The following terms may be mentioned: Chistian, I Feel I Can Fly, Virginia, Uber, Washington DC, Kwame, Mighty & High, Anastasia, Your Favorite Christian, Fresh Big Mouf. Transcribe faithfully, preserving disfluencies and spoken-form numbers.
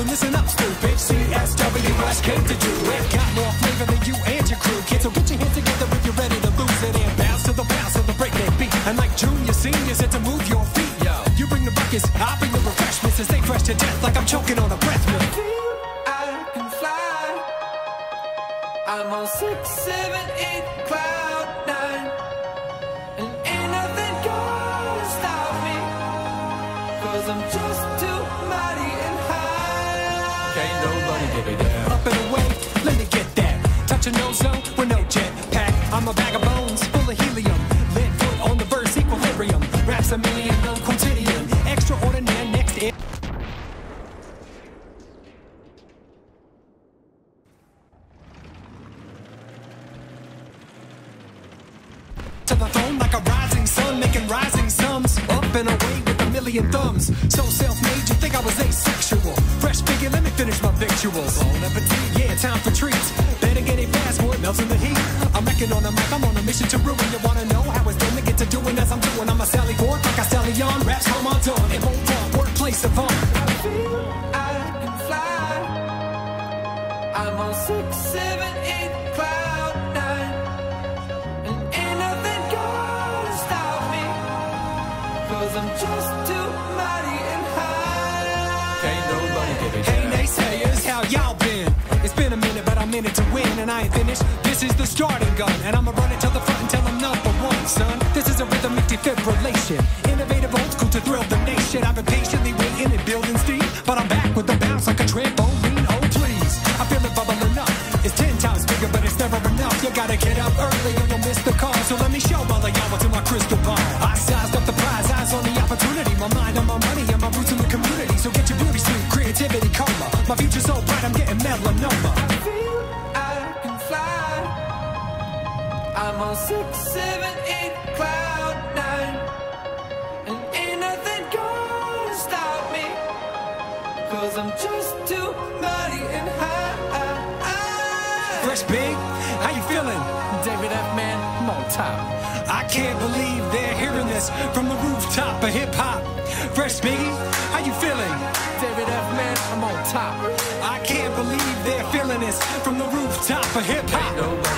But listen up, stupid. C S W Rush came to do it. Got more flavor than you and your crew. Kids, so get your hands together if you're ready to lose it. And bounce to the bounce of the breakneck beat. And like junior seniors, it's to move your feet. Yo, you bring the buckets, I'll bring the refreshments. And stay fresh to death like I'm choking on a breath mint. I can fly. I'm on six, seven, eight cloud nine. And ain't nothing gonna stop me. Cause I'm just too mighty and high. Can't nobody get me down. Up and away, let me get that. Touch a no zone with no jet pack. I'm a bag of bones full of helium. Lit foot on the verse equilibrium. Raps a million, no quotidian. Extraordinary next in. To the throne like a rising sun, making rising sums. Up and away with a million thumbs. So self-made, you think I was asexual. Fresh figure, let me finish my victuals. Bon appetit, yeah, time for treats. Better get it fast, boy, it melts in the heat. I'm wrecking on the mic, I'm on a mission to ruin. You wanna know how it's done to get to doing as I'm doing. I'm a Sally Ford, like a stallion. Raps home on dawn, it won't dawn, workplace of on. I feel I can fly. I'm on six, seven, eight cloud nine. Cause I'm just too mighty and high. Ain't nobody get it. Hey naysayers, how y'all been? It's been a minute, but I'm in it to win. And I ain't finished, this is the starting gun. And I'ma run it to the front until I'm number one, son. This is a rhythmic defibrillation. Innovative, old school to thrill the nation. I've been patiently waiting and building steam. But I'm back with a bounce like a trampoline, oh please. I feel it bubbling up. It's ten times bigger, but it's never enough. You gotta get up early or you'll miss the call. So let me show all of y'all what's in my crystal ball. I sized up the prize, eyes on the opportunity. My mind on my money and my roots in the community. So get your beauty sleep, creativity, coma. My future's so bright, I'm getting melanoma. I feel I can fly. I'm on six, seven, eight, cloud nine. And ain't nothing gonna stop me. Cause I'm just too mighty and high. Fresh Big, how you feeling? David F. Man, I'm on top. I can't believe they're hearing this from the rooftop of hip-hop. Fresh Biggie, how you feeling? David F. Man, I'm on top. I can't believe they're feeling this from the rooftop of hip-hop.